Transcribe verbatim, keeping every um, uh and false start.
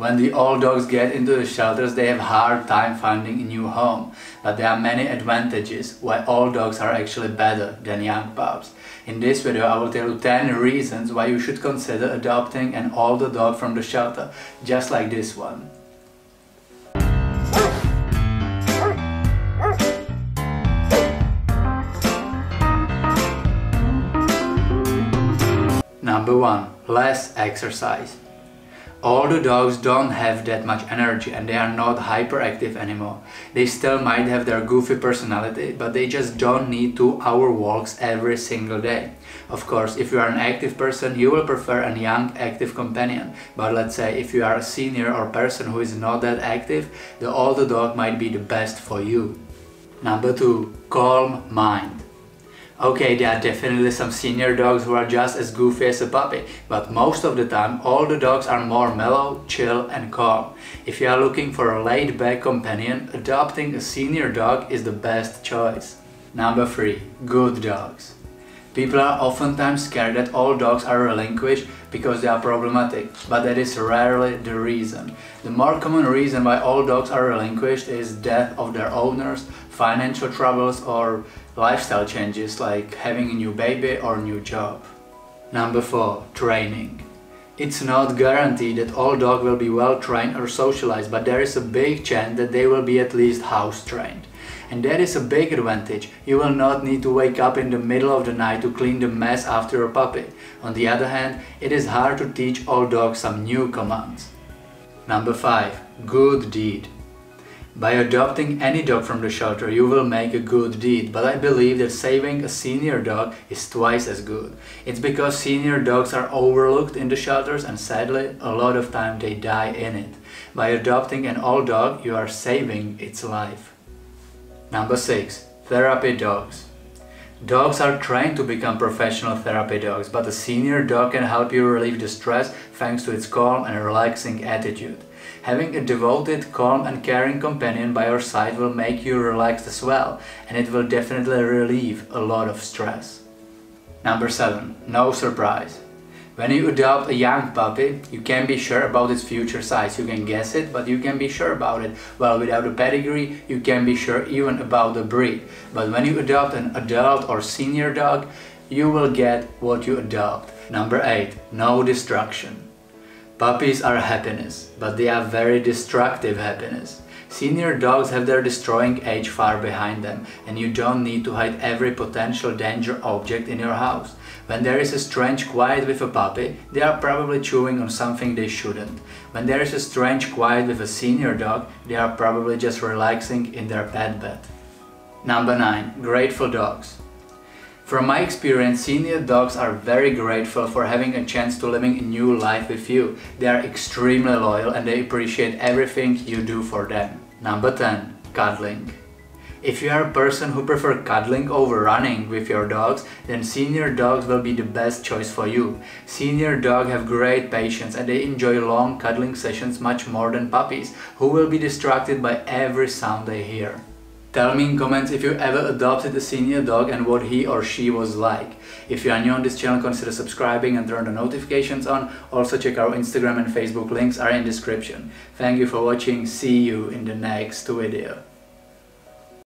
When the old dogs get into the shelters, they have a hard time finding a new home. But there are many advantages why old dogs are actually better than young pups. In this video, I will tell you ten reasons why you should consider adopting an older dog from the shelter, just like this one. Number one, less exercise. Older dogs don't have that much energy and they are not hyperactive anymore. They still might have their goofy personality, but they just don't need two-hour walks every single day. Of course, if you are an active person, you will prefer a young, active companion. But let's say if you are a senior or person who is not that active, the older dog might be the best for you. Number two, calm mind. Okay, there are definitely some senior dogs who are just as goofy as a puppy, but most of the time older dogs are more mellow, chill and calm. If you are looking for a laid-back companion, adopting a senior dog is the best choice. Number three. Good dogs. People are oftentimes scared that all dogs are relinquished because they are problematic, but that is rarely the reason. The more common reason why all dogs are relinquished is death of their owners, financial troubles or lifestyle changes like having a new baby or new job. Number four. Training. It's not guaranteed that all dogs will be well trained or socialized, but there is a big chance that they will be at least house trained. And that is a big advantage. You will not need to wake up in the middle of the night to clean the mess after your puppy. On the other hand, it is hard to teach all dogs some new commands. Number five. Good deed. By adopting any dog from the shelter, you will make a good deed, but I believe that saving a senior dog is twice as good. It's because senior dogs are overlooked in the shelters and sadly, a lot of time they die in it. By adopting an old dog, you are saving its life. Number six. Therapy dogs. Dogs are trained to become professional therapy dogs, but a senior dog can help you relieve the stress thanks to its calm and relaxing attitude. Having a devoted, calm and caring companion by your side will make you relaxed as well, and it will definitely relieve a lot of stress. Number seven. No surprise. When you adopt a young puppy, you can be sure about its future size. You can guess it, but you can be sure about it. Well, without a pedigree, you can be sure even about the breed. But when you adopt an adult or senior dog, you will get what you adopt. Number eight. No destruction. Puppies are happiness, but they are very destructive happiness. Senior dogs have their destroying age far behind them, and you don't need to hide every potential danger object in your house. When there is a strange quiet with a puppy, they are probably chewing on something they shouldn't. When there is a strange quiet with a senior dog, they are probably just relaxing in their pet bed. Number nine. Grateful dogs. From my experience, senior dogs are very grateful for having a chance to living a new life with you. They are extremely loyal and they appreciate everything you do for them. Number ten. Cuddling. If you are a person who prefers cuddling over running with your dogs, then senior dogs will be the best choice for you. Senior dogs have great patience and they enjoy long cuddling sessions much more than puppies, who will be distracted by every sound they hear. Tell me in comments if you ever adopted a senior dog and what he or she was like. If you are new on this channel, consider subscribing and turn the notifications on. Also check our Instagram and Facebook, links are in description. Thank you for watching, see you in the next video.